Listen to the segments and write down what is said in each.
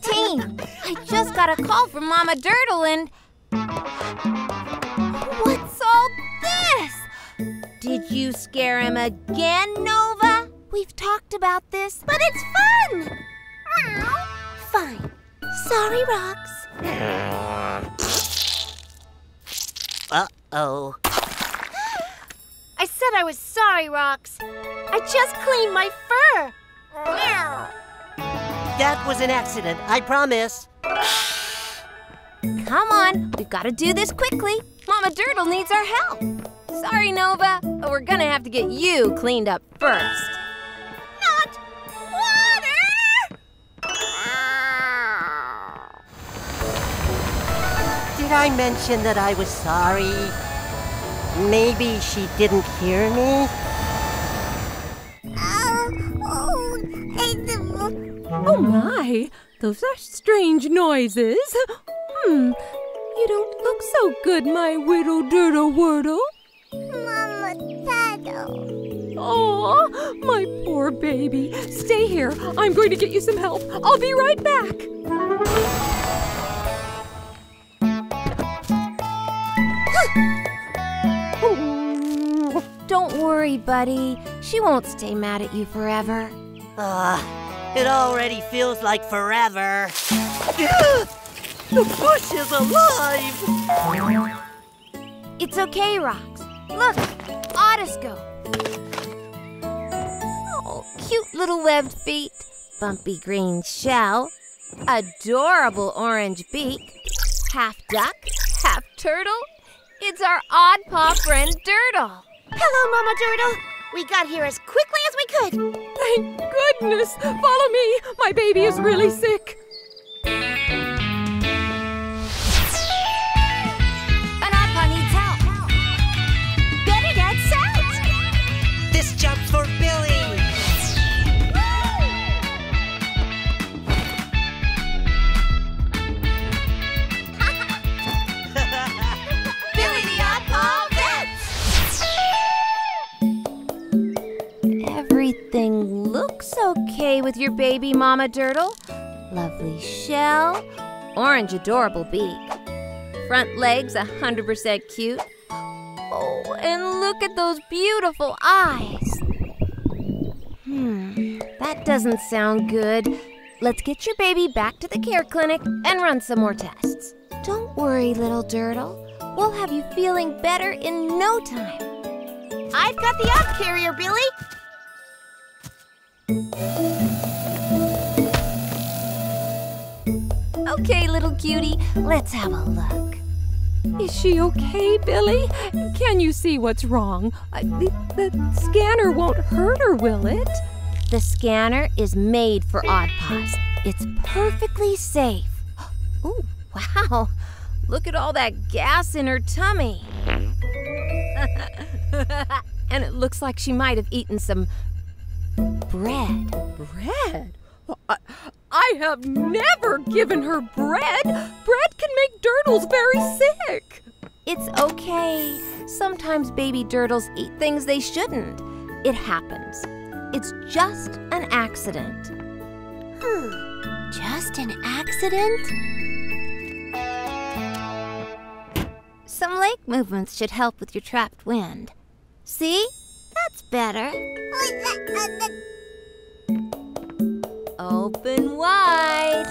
Team, I just got a call from Mama Durtle and... What's all this? Did you scare him again, Nova? We've talked about this, but it's fun! Meow. Fine. Sorry, Rox. Uh-oh. I said I was sorry, Rox. I just cleaned my fur. Meow. That was an accident, I promise. Come on, we've got to do this quickly. Mama Durtle needs our help. Sorry, Nova, but we're gonna have to get you cleaned up first. Not water! Did I mention that I was sorry? Maybe she didn't hear me? Oh my, those are strange noises. You don't look so good, my Whittle Durtle Wordle. Mama Turtle. Oh, my poor baby. Stay here. I'm going to get you some help. I'll be right back. Don't worry, buddy. She won't stay mad at you forever. It already feels like forever. The bush is alive! It's okay, Rox. Look, otoscope. Oh, cute little webbed feet. Bumpy green shell. Adorable orange beak. Half duck, half turtle. It's our odd-paw friend, Durtle. Hello, Mama Durtle. We got here as quickly as we could. Thank goodness. Follow me. My baby is really sick. This jump for Billie. Billie the Odd-Paw Vet. Everything looks okay with your baby, Mama Durtle. Lovely shell, orange adorable beak, front legs 100% cute. Oh, and look at those beautiful eyes. That doesn't sound good. Let's get your baby back to the care clinic and run some more tests. Don't worry, little Durtle. We'll have you feeling better in no time. I've got the up carrier, Billie. Okay, little cutie, let's have a look. Is she okay, Billie? Can you see what's wrong? The scanner won't hurt her, will it? The scanner is made for odd-paws. It's perfectly safe. Ooh, wow. Look at all that gas in her tummy. And it looks like she might have eaten some bread. Bread? I have never given her bread. Bread can make Durtles very sick. It's okay. Sometimes baby Durtles eat things they shouldn't. It happens. It's just an accident. Just an accident? Some leg movements should help with your trapped wind. See? That's better. Open wide.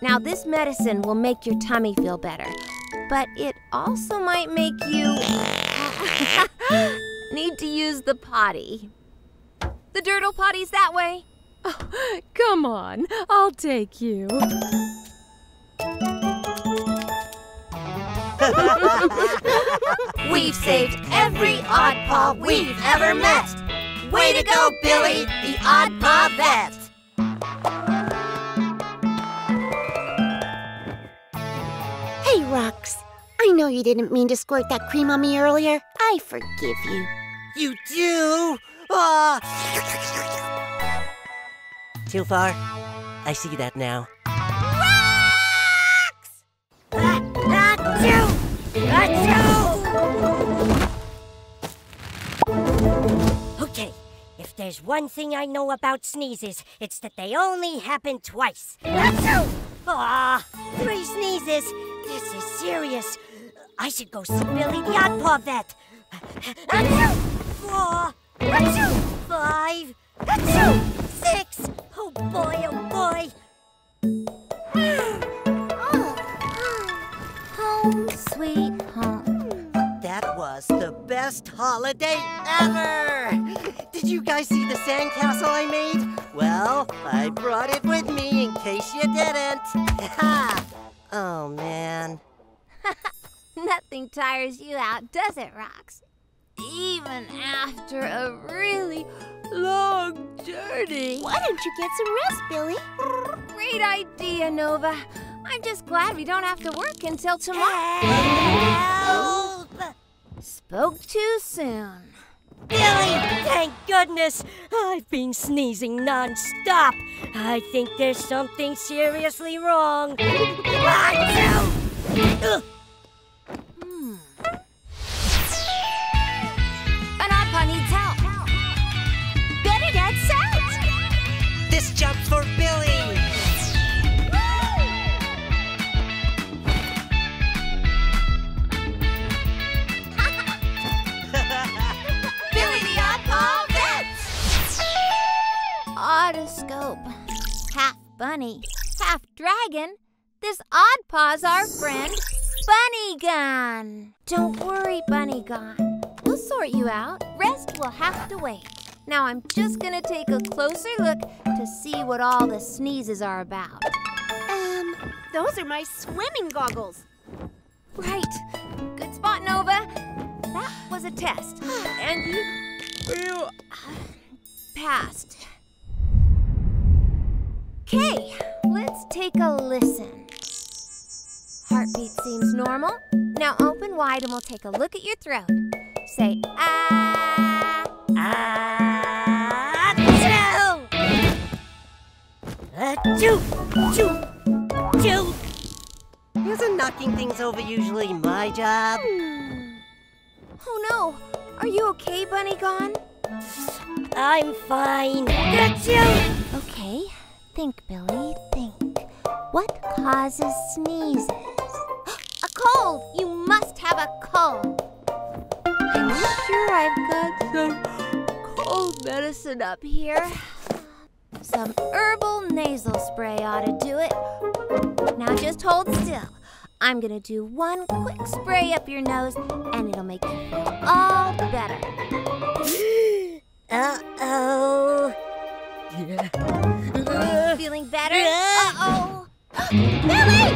Now this medicine will make your tummy feel better, but it also might make you need to use the potty. The Durtle potty's that way. Oh, come on, I'll take you. We've saved every odd-paw we've ever met. Way to go, Billie, the Odd-Paw Vet. Hey, Rox. I know you didn't mean to squirt that cream on me earlier. I forgive you. You do? Too far. I see that now. Rox! Achoo! Okay, If there's one thing I know about sneezes, it's that they only happen twice. Achoo! Aw, 3 sneezes. This is serious. I should go see Billie the Odd-Paw Vet. Achoo! 4. Achoo! 5. Achoo! 6. Oh boy, oh boy. Home sweet home. That was the best holiday ever! Did you guys see the sandcastle I made? Well, I brought it with me in case you didn't. Oh, man. Nothing tires you out, does it, Rox? Even after a really long journey. Why don't you get some rest, Billie? Great idea, Nova. I'm just glad we don't have to work until tomorrow. Help! Spoke too soon. Billie, thank goodness. I've been sneezing nonstop. I think there's something seriously wrong. An Odd-Paw needs help. Better get out. This job for Billie. Otoscope. Half bunny, half dragon. This Odd-Paw's our friend, Bunny Gun. Don't worry, Bunny Gun. We'll sort you out. Rest will have to wait. Now I'm just gonna take a closer look to see what all the sneezes are about. Those are my swimming goggles. Right. Good spot, Nova. That was a test. And you passed. Okay, let's take a listen. Heartbeat seems normal. Now open wide and we'll take a look at your throat. Say, ah. Ah. Achoo! Achoo! Achoo! Isn't knocking things over usually my job? Oh no! Are you okay, Bunny Gone? I'm fine. Achoo! Okay. Think, Billie, think. What causes sneezes? A cold! You must have a cold. I'm sure I've got some cold medicine up here. Some herbal nasal spray ought to do it. Now just hold still. I'm gonna do one quick spray up your nose and it'll make you feel all better. Uh-oh. Yeah. Feeling better? Yeah. Uh-oh. Billie!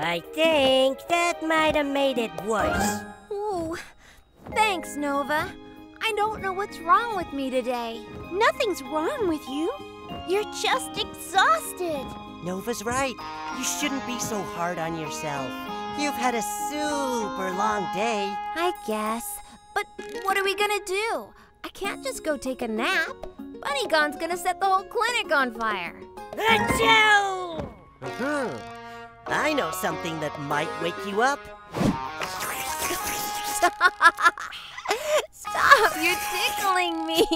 I think that might have made it worse. Ooh. Thanks, Nova. I don't know what's wrong with me today. Nothing's wrong with you. You're just exhausted. Nova's right. You shouldn't be so hard on yourself. You've had a super long day. I guess. But what are we gonna do? I can't just go take a nap. Bunny Gone's gonna set the whole clinic on fire. Achoo! I know something that might wake you up. Stop, you're tickling me.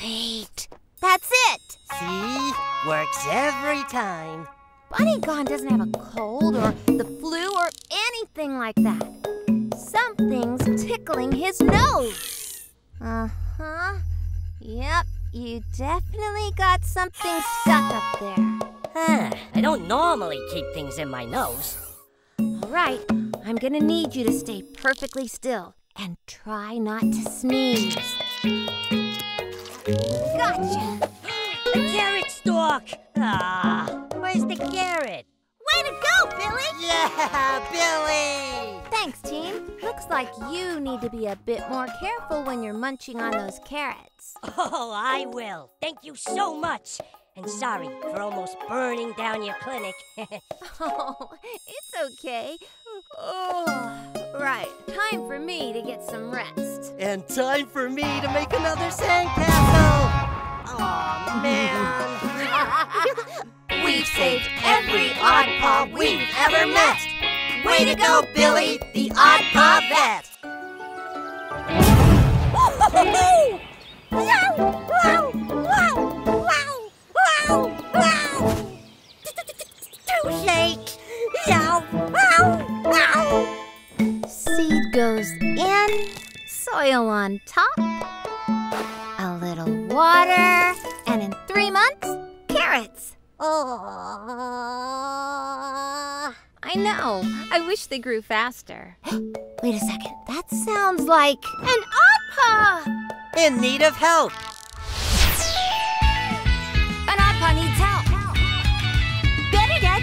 Wait, that's it. See, works every time. Bunny Gone doesn't have a cold or the flu or anything like that. Something's tickling his nose. Uh-huh. Yep, you definitely got something stuck up there. Huh, I don't normally keep things in my nose. All right, I'm gonna need you to stay perfectly still and try not to sneeze. Gotcha! The carrot stalk! Ah, where's the carrot? Way to go, Billie! Yeah, Billie! Thanks, team. Looks like you need to be a bit more careful when you're munching on those carrots. Oh, I will. Thank you so much. And sorry for almost burning down your clinic. Oh, it's okay. Oh, right. Time for me to get some rest. And time for me to make another sandcastle. Aw, man. We've saved every Odd-Paw we've ever met! Way to go, Billie, the Odd-Paw Vet! in, soil on top, a little water, and in 3 months, carrots. Oh, I know. I wish they grew faster. Wait a second. That sounds like an Odd-Paw! In need of help. An Odd-Paw needs help. Better get out.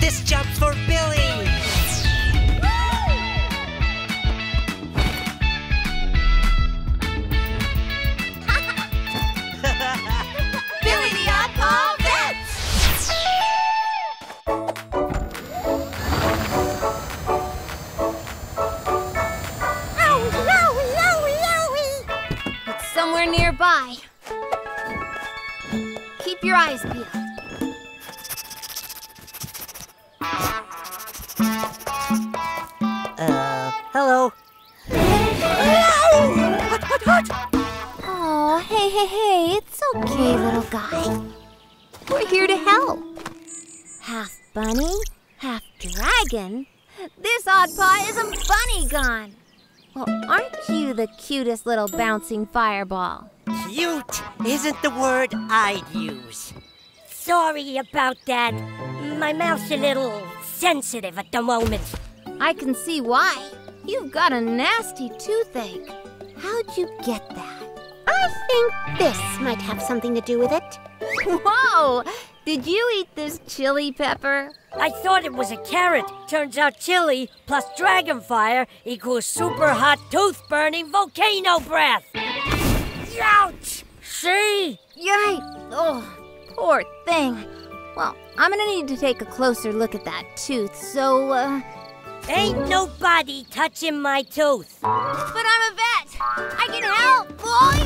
This job's for Billie. Billie the Odd-Paw Vet. Oh, no, Lowie! It's somewhere nearby. Keep your eyes peeled. Hello. Oh, hey, it's okay, little guy. We're here to help. Half bunny, half dragon. This Odd-Paw is a bunny gun. Well, aren't you the cutest little bouncing fireball? Cute isn't the word I'd use. Sorry about that. My mouth's a little sensitive at the moment. I can see why. You've got a nasty toothache. How'd you get that? I think this might have something to do with it. Whoa! Did you eat this chili pepper? I thought it was a carrot. Turns out chili plus dragon fire equals super hot tooth-burning volcano breath. Ouch! See? Yay! Oh, poor thing. Well, I'm gonna need to take a closer look at that tooth, so, Ain't nobody touching my tooth. But I'm a vet. I can help, boy!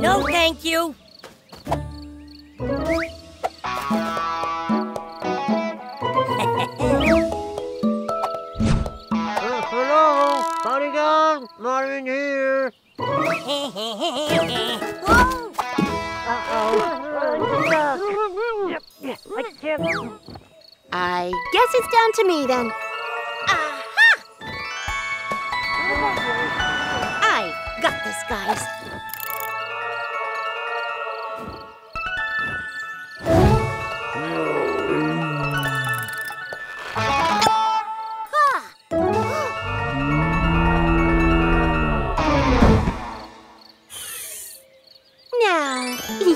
No, thank you. Hello, bodyguard, not in here. Whoa! Uh-oh. I guess it's down to me then. Aha! I got this, guys.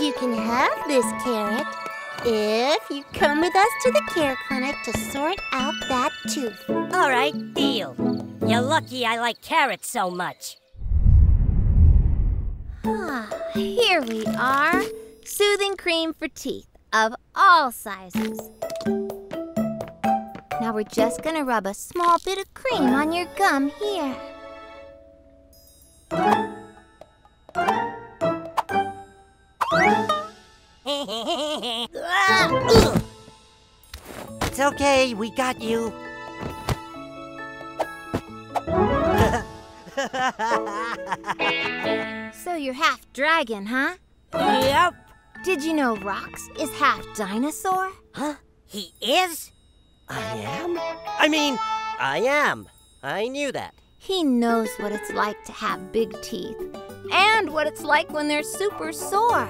You can have this carrot if you come with us to the care clinic to sort out that tooth. All right, deal. You're lucky I like carrots so much. Ah, here we are. Soothing cream for teeth of all sizes. Now we're just gonna rub a small bit of cream on your gum here. It's okay, we got you. So you're half dragon, huh? Yep. Did you know Rox is half dinosaur? Huh? He is? I am. I knew that. He knows what it's like to have big teeth and what it's like when they're super sore.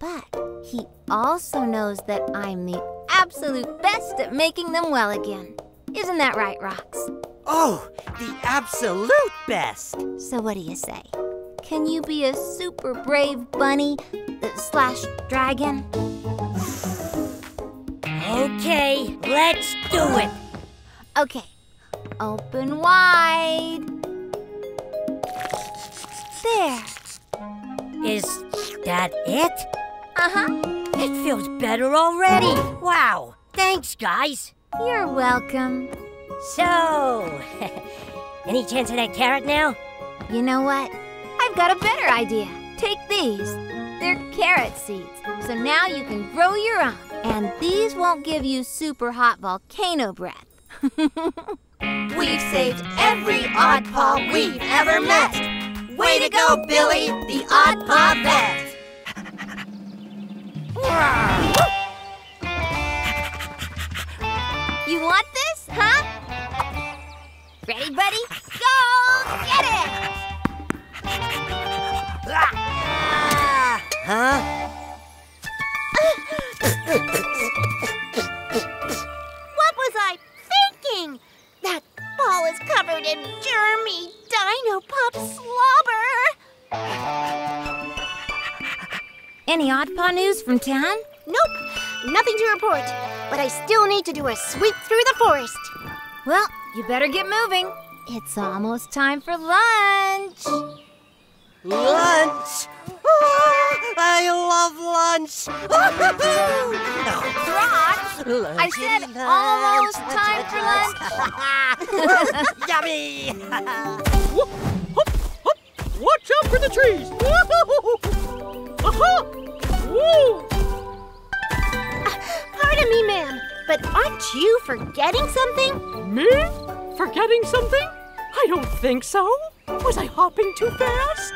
But he also knows that I'm the absolute best at making them well again. Isn't that right, Rox? Oh, the absolute best! So what do you say? Can you be a super brave bunny slash dragon? Okay, let's do it! Okay, open wide. There. Is that it? Uh-huh. It feels better already. Wow. Thanks, guys. You're welcome. So, any chance of that carrot now? You know what? I've got a better idea. Take these. They're carrot seeds. So now you can grow your own. And these won't give you super hot volcano breath. We've saved every Odd-Paw we've ever met. Way to go, Billie, the Odd-Paw Vet. You want this, huh? Ready? Ready, buddy? Go get it! Huh? What was I thinking? That ball is covered in germy Dino Pop slobber. Any Odd-Paw news from town? Nope, nothing to report. But I still need to do a sweep through the forest. Well, you better get moving. It's almost time for lunch. Lunch? Oh, I love lunch. Lunch. I said almost time for lunch. Yummy. Whoop, whoop, whoop. Watch out for the trees. Uh-huh. Woo. Pardon me, ma'am, but aren't you forgetting something? Me? Forgetting something? I don't think so. Was I hopping too fast?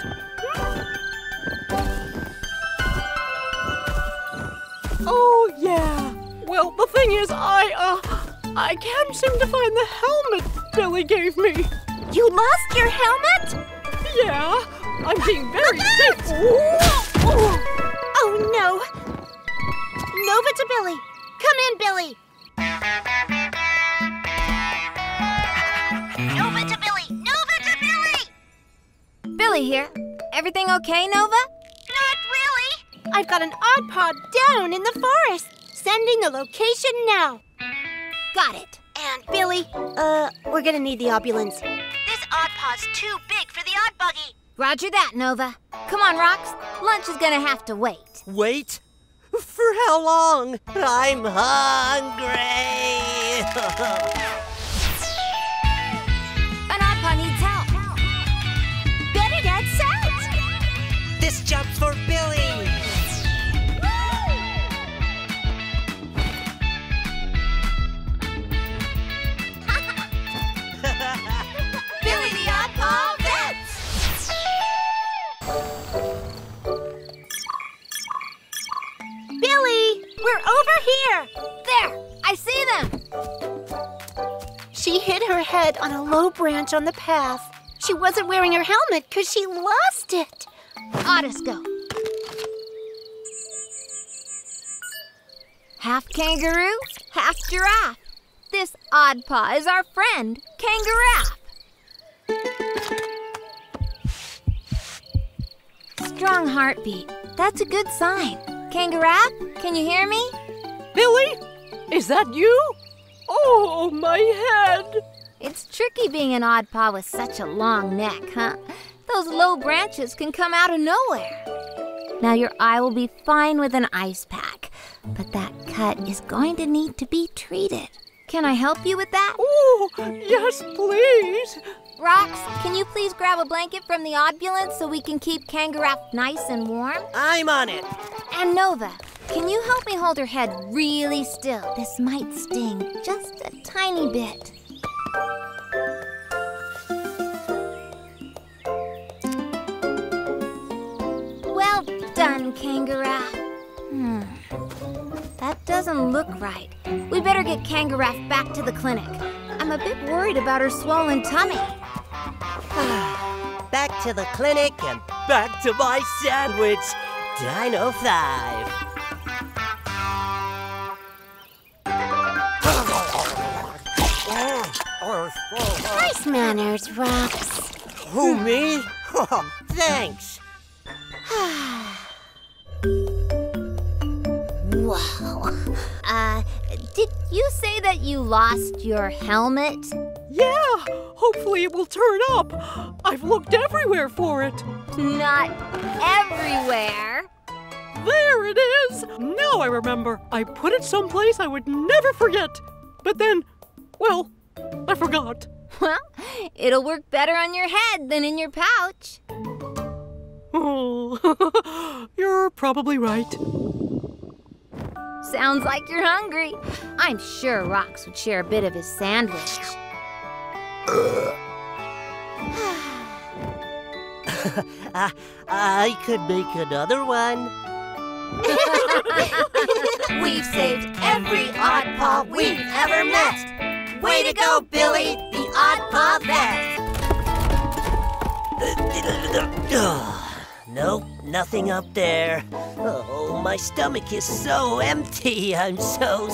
Oh, yeah. Well, the thing is, I can't seem to find the helmet Billie gave me. You lost your helmet? Yeah, I'm being very safe. Oh, no. Nova to Billie. Come in, Billie. Nova to Billie. Nova to Billie. Billie here. Everything okay, Nova? I've got an Odd-Paw down in the forest. Sending the location now. Got it. And Billie, we're gonna need the ambulance. This Odd-Paw's too big for the Odd Buggy. Roger that, Nova. Come on, Rox. Lunch is gonna have to wait. Wait? For how long? I'm hungry. An Odd-Paw needs help. Better get set. This job's for Billie. Billie, we're over here. There, I see them. She hit her head on a low branch on the path. She wasn't wearing her helmet because she lost it. Otis, go. Half kangaroo, half giraffe. This Odd-Paw is our friend, Kangaraffe. Strong heartbeat. That's a good sign. Kangaraffe, can you hear me? Billie, is that you? Oh, my head. It's tricky being an Odd-Paw with such a long neck, huh? Those low branches can come out of nowhere. Now your eye will be fine with an ice pack, but that cut is going to need to be treated. Can I help you with that? Oh, yes, please. Rox, can you please grab a blanket from the ambulance so we can keep Kangaraffe nice and warm? I'm on it. And Nova, can you help me hold her head really still? This might sting just a tiny bit. Well done, Kangaraffe. That doesn't look right. We better get Kangaraffe back to the clinic. I'm a bit worried about her swollen tummy. Back to the clinic and back to my sandwich. Dino 5. Nice manners, Rox. Who, me? Thanks. Wow. Did you say that you lost your helmet? Yeah, hopefully it will turn up. I've looked everywhere for it. Not everywhere. There it is. Now I remember. I put it someplace I would never forget. But then, well, I forgot. Well, it'll work better on your head than in your pouch. Oh, you're probably right. Sounds like you're hungry. I'm sure Rox would share a bit of his sandwich. I could make another one. We've saved every Odd-Paw we've ever met. Way to go, Billie! The Odd-Paw Vet. Nope, nothing up there. Oh, my stomach is so empty. I'm so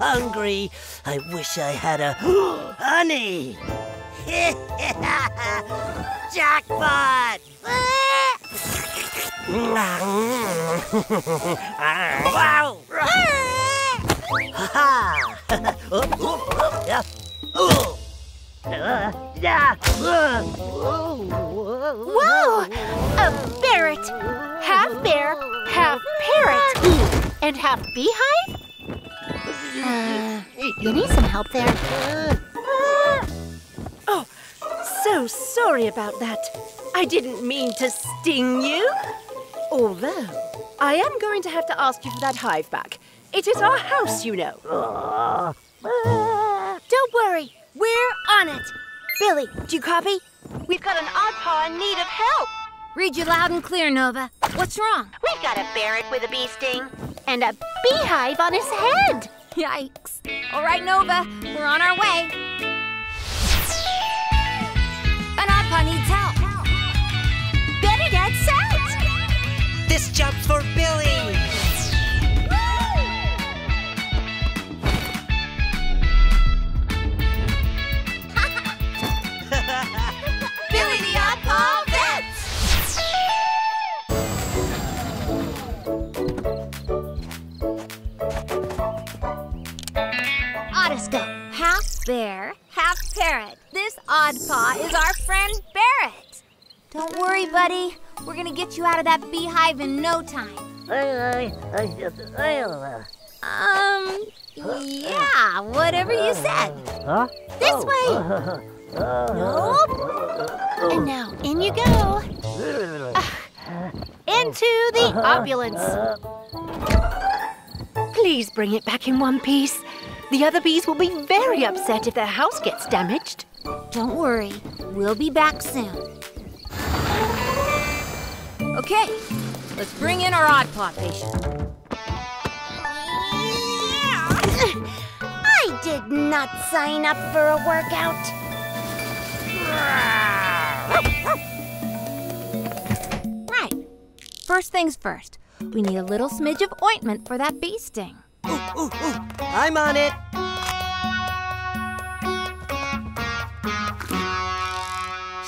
hungry. I wish I had a honey. Jackpot! Wow! Whoa! A ferret! Half bear, half parrot, and half beehive? You need some help there. Oh, so sorry about that. I didn't mean to sting you. Although, I am going to have to ask you for that hive back. It is our house, you know. Don't worry, we're on it. Billie, do you copy? We've got an Odd-Paw in need of help. Read you loud and clear, Nova. What's wrong? We've got a Barrot with a bee sting. And a beehive on his head. Yikes. All right, Nova, we're on our way. An Odd-Paw needs help. Better that's out. This job's for Billie. Half bear, half parrot. This Odd-Paw is our friend Barrot. Don't worry, buddy. We're gonna get you out of that beehive in no time. Yeah, whatever you said. Huh? This way. Nope. And now in you go. Into the ambulance. Please bring it back in one piece. The other bees will be very upset if their house gets damaged. Don't worry, we'll be back soon. Okay, let's bring in our Odd-Paw patient. Yeah. I did not sign up for a workout. Right, first things first. We need a little smidge of ointment for that bee sting. Ooh, I'm on it.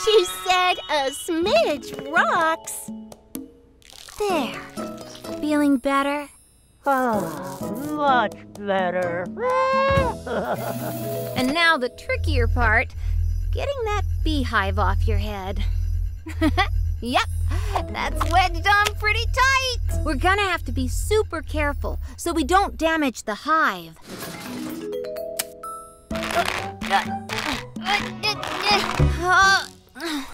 She said a smidge rocks. There. Feeling better? Oh, much better. And now the trickier part, getting that beehive off your head. Yep. That's wedged on pretty tight. We're gonna have to be super careful so we don't damage the hive.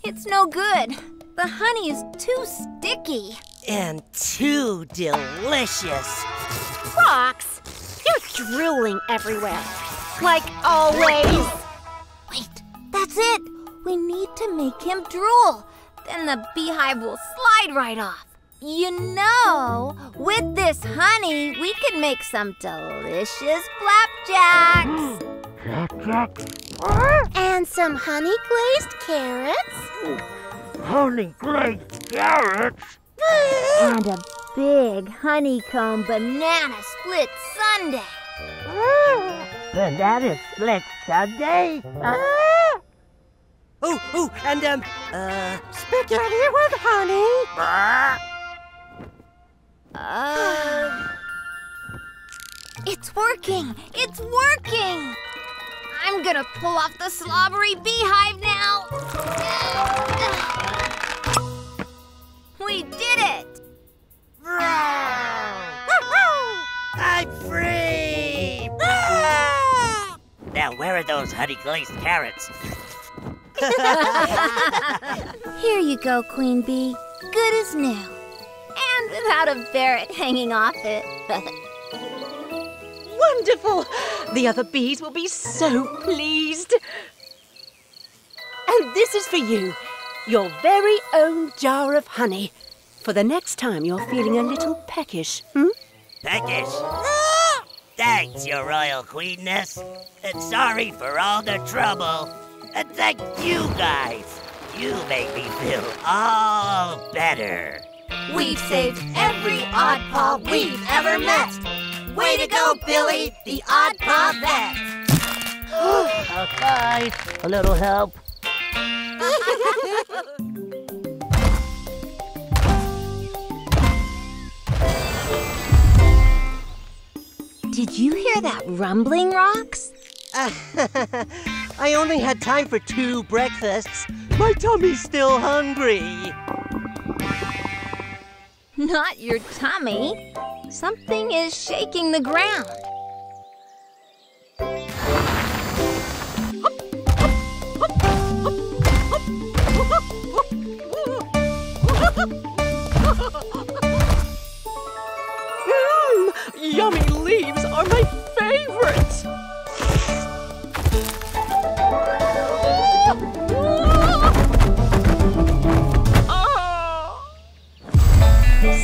It's no good. The honey is too sticky. And too delicious. Fox, you're drooling everywhere. Like always. Wait, that's it. We need to make him drool. Then the beehive will slide right off. You know, with this honey, we could make some delicious flapjacks. Flapjacks? And some honey-glazed carrots. Honey-glazed carrots? And a big honeycomb banana split sundae. Banana split sundae? Oh, and, spaghetti with honey. It's working, it's working. I'm gonna pull off the slobbery beehive now. We did it. I'm free. Now, where are those honey-glazed carrots? Here you go, Queen Bee. Good as new. And without a Barrot hanging off it. Wonderful! The other bees will be so pleased. And this is for you, your very own jar of honey. For the next time you're feeling a little peckish, Peckish? Thanks, Your Royal Queenness. And sorry for all the trouble. And thank you guys. You made me feel all better. We've saved every Odd-Paw we've ever met. Way to go, Billie, the Odd-Paw Vet. Okay, a little help. Did you hear that rumbling, Rox? I only had time for 2 breakfasts. My tummy's still hungry. Not your tummy. Something is shaking the ground. Yummy leaves are my favorite.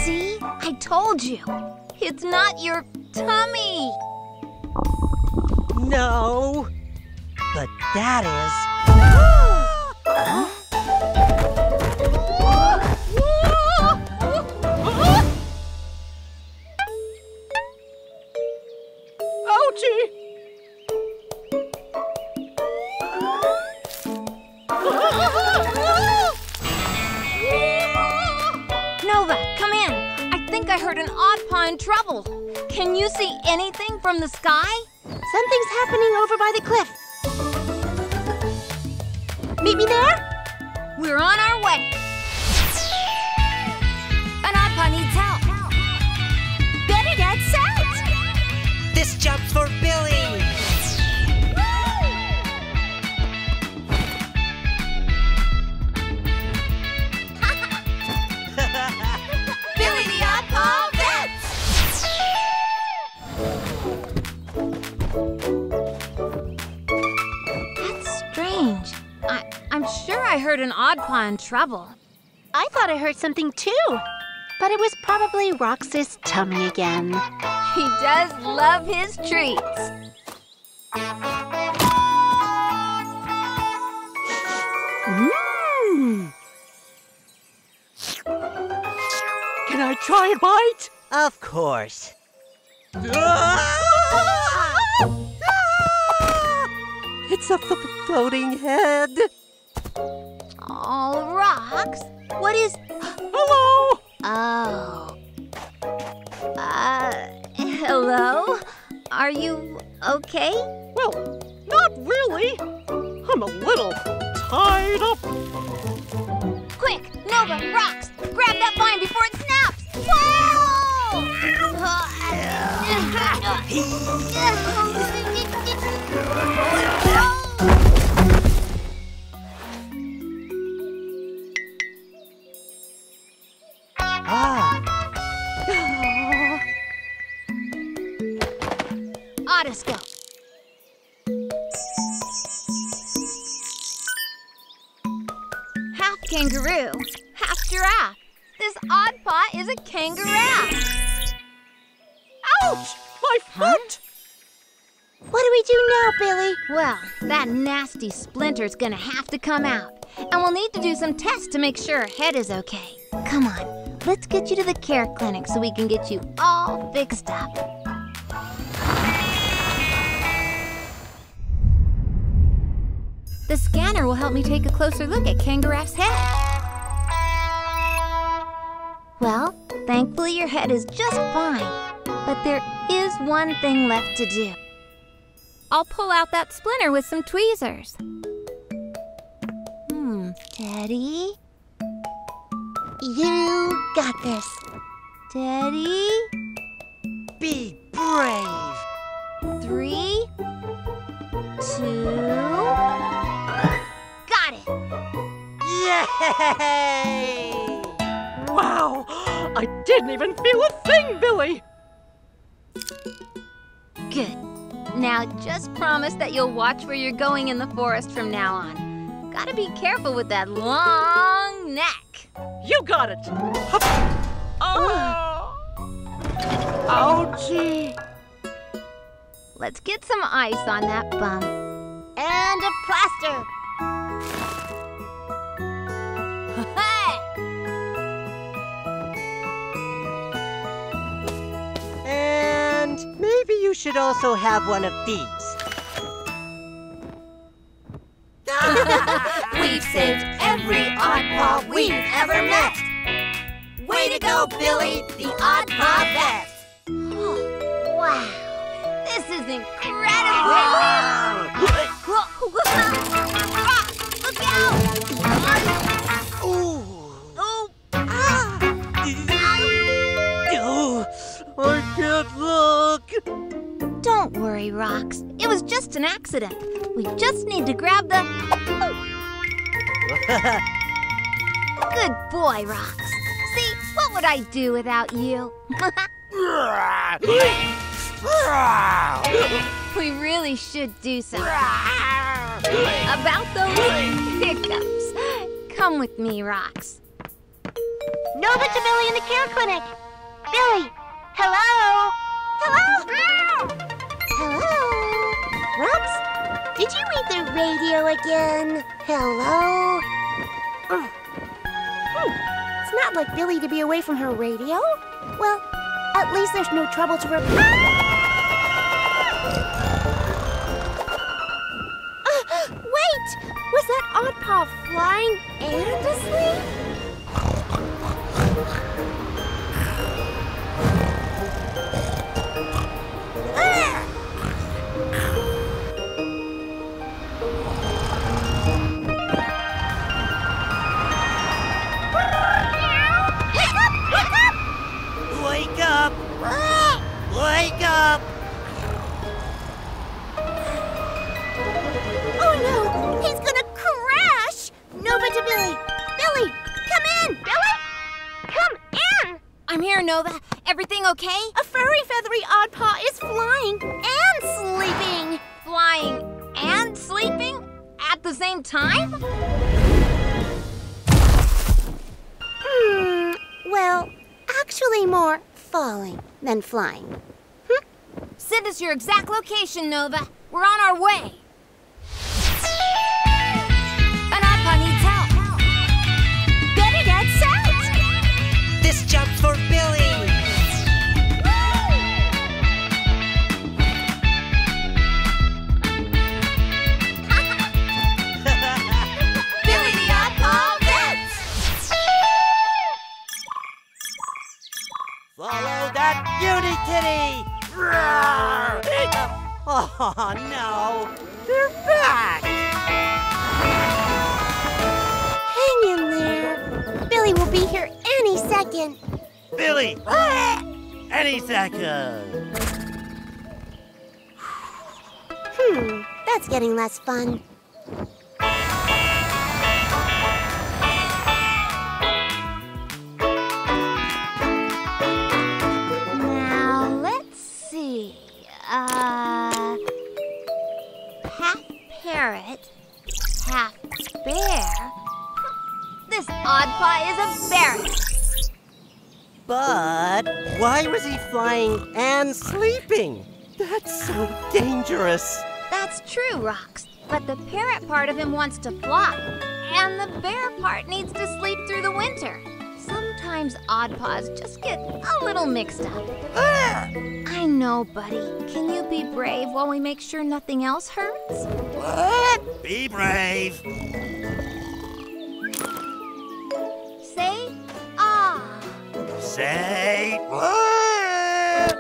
See? I told you. It's not your tummy. No. But that is... huh? Trouble. Can you see anything from the sky? Something's happening over by the cliff. Meet me there? We're on our way. An Odd-Paw needs help. Better get set. This job's for Billie. Billie the Odd-Paw. I heard an Odd-Paw in trouble. I thought I heard something too, but it was probably Rox's tummy again. He does love his treats. Can I try a bite? Of course. It's a floating head. Oh, Rox, what is... Hello! Oh. Hello? Are you okay? Well, not really. I'm a little tied up. Quick, Nova, Rox, grab that vine before it snaps! Whoa! Let's go. Half kangaroo, half giraffe. This Odd-Paw is a Kangaraffe. Ouch! My foot! Huh? What do we do now, Billie? Well, that nasty splinter's gonna have to come out. And we'll need to do some tests to make sure her head is okay. Come on, let's get you to the care clinic so we can get you all fixed up. The scanner will help me take a closer look at Kangaraffe's head. Well, thankfully your head is just fine, but there is one thing left to do. I'll pull out that splinter with some tweezers. Daddy? You got this. Daddy? Be brave. 3, 2... Yay! Wow! I didn't even feel a thing, Billie! Good. Now just promise that you'll watch where you're going in the forest from now on. Gotta be careful with that long neck. You got it! Hup. Oh! Ouchie! Let's get some ice on that bump. And a plaster! should also have one of these. We've saved every Odd-Paw we've ever met. Way to go, Billie, the Odd-Paw Vet. Oh, wow, this is incredible. Ah, look out! Oh. Ah. Oh, I can't look. Don't worry, Rox. It was just an accident. We just need to grab the... Good boy, Rox. See, what would I do without you? We really should do something about those hiccups. Come with me, Rox. Nova to Billie in the care clinic. Billie, hello? Hello? Hello? Rox, did you read the radio again? Hello? It's not like Billie to be away from her radio. Well, at least there's no trouble to report. Wait! Was that Odd-Paw flying and asleep? Wake up! Oh no! He's gonna crash! Nova to Billie! Billie, come in! Billie, come in! I'm here, Nova. Everything okay? A furry, feathery Odd-Paw is flying and sleeping! Flying and sleeping? At the same time? Well, actually more falling than flying. Send us your exact location, Nova. We're on our way. An Odd-Paw needs help. Better that's out. This job's for Billie. Billie the Odd-Paw Vet. Follow that beauty kitty. Oh, no. They're back. Hang in there. Billie will be here any second. Billie! Any second. That's getting less fun. Half-parrot, half-bear. This Odd-Paw is a barrot. But why was he flying and sleeping? That's so dangerous. That's true, Rox. But the parrot part of him wants to fly, and the bear part needs to sleep through the winter. Sometimes Odd-Paws just get a little mixed up. I know, buddy. Can you be brave while we make sure nothing else hurts? What? Be brave. Say, ah. Say, what?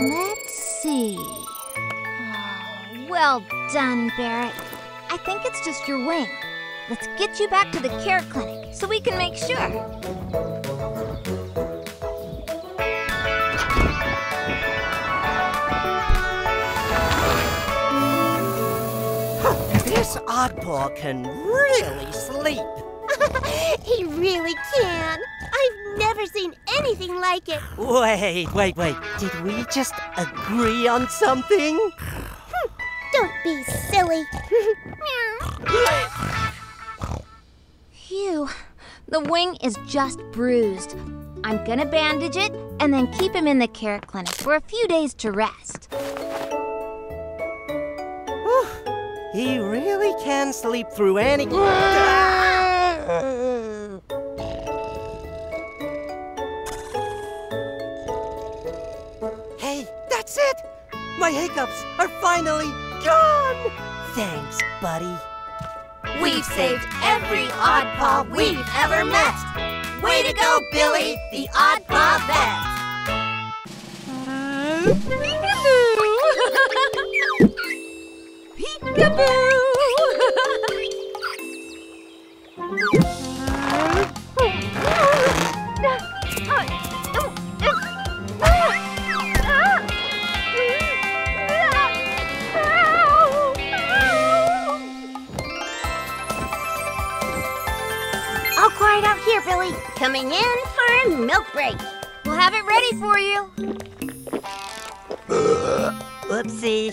Let's see. Oh, well done, Barrot. I think it's just your wing. Let's get you back to the care clinic so we can make sure. This Odd-Paw can really sleep. He really can. I've never seen anything like it. Wait. Did we just agree on something? Don't be silly. Phew, the wing is just bruised. I'm gonna bandage it and then keep him in the care clinic for a few days to rest. He really can sleep through any... my hiccups are finally gone! Thanks, buddy. We've saved every Odd-Paw we've ever met. Way to go, Billie, the Odd-Paw Vet. Peekaboo! Peekaboo! Billie, coming in for a milk break. We'll have it ready for you. Whoopsie.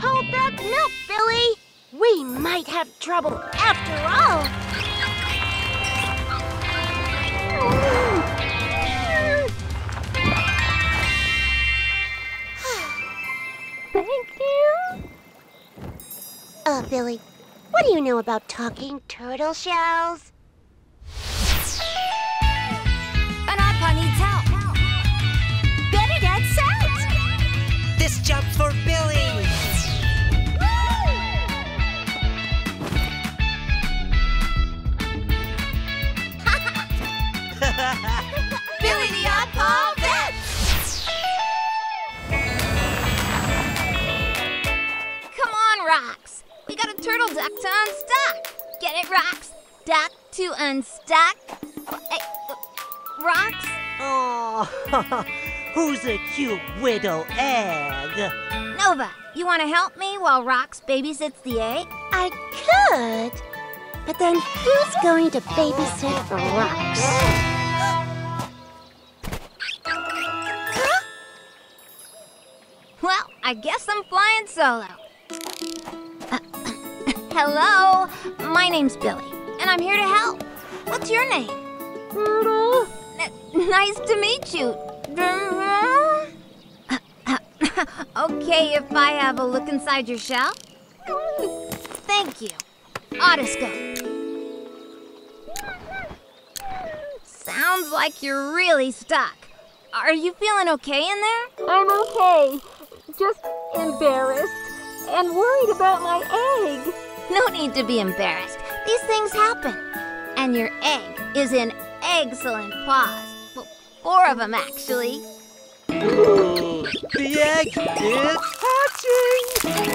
Hold that milk, Billie. We might have trouble after all. Thank you. Billie. What do you know about talking turtle shells? An Odd-Paw needs help. Better get set. This job's for Billie. Billie the Odd-Paw Vet. Come on, Rocks. We got a turtle duck to unstuck. Get it, Rocks? Duck to unstuck. Rocks? Oh, who's a cute widow egg? Nova, you want to help me while Rocks babysits the egg? I could, but then who's going to babysit for Rocks? Well, I guess I'm flying solo. Hello, my name's Billie, and I'm here to help. What's your name? Durtle. Nice to meet you. Okay, if I have a look inside your shell. Thank you. Otoscope. Sounds like you're really stuck. Are you feeling okay in there? I'm okay. Just embarrassed and worried about my egg. No need to be embarrassed. These things happen. And your egg is in excellent paws. Well, 4 of them, actually. Ooh, the egg is hatching!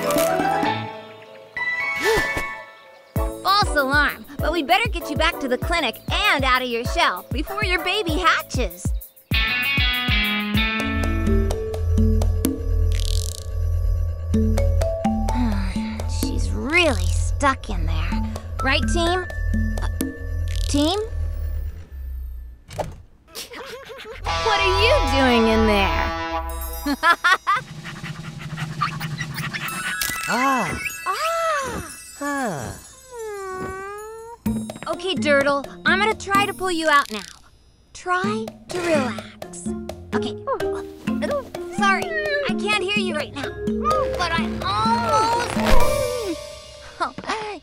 False alarm, but we better get you back to the clinic and out of your shell before your baby hatches. Really stuck in there. Right, team? Team? What are you doing in there? Okay, Durtle, I'm gonna try to pull you out now. Try to relax. Okay, sorry, I can't hear you right now, but I almost... Oh,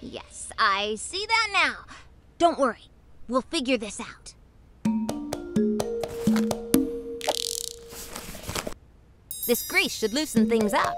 yes, I see that now. Don't worry, we'll figure this out. This grease should loosen things up.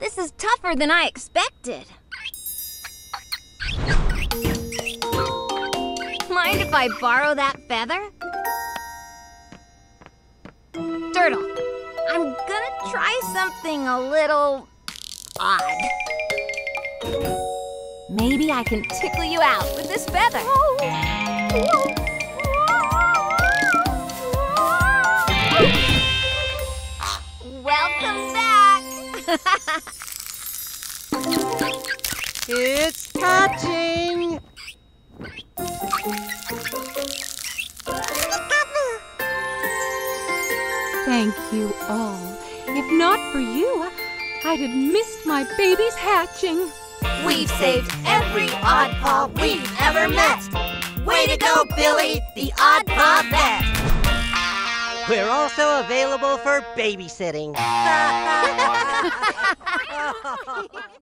This is tougher than I expected. Mind if I borrow that feather? Durtle, I'm gonna try something a little odd. Maybe I can tickle you out with this feather. Welcome back! It's hatching! Thank you all. If not for you, I'd have missed my baby's hatching. We've saved every Odd-Paw we've ever met. Way to go, Billie, the Odd-Paw Vet. We're also available for babysitting.